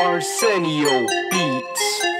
Arsenial Beats.